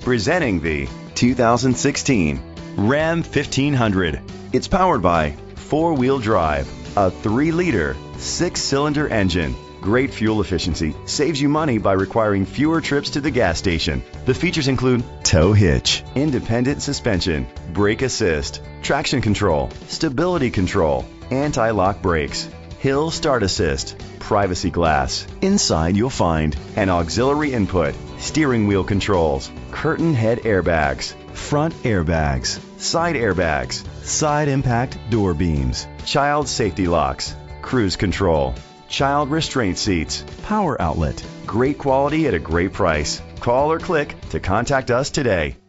Presenting the 2016 Ram 1500. It's powered by four-wheel drive, a 3-liter, 6-cylinder engine. Great fuel efficiency saves you money by requiring fewer trips to the gas station. The features include tow hitch, independent suspension, brake assist, traction control, stability control, anti-lock brakes, hill start assist, privacy glass. Inside you'll find an auxiliary input, steering wheel controls, curtain head airbags, front airbags, side impact door beams, child safety locks, cruise control, child restraint seats, power outlet. Great quality at a great price. Call or click to contact us today.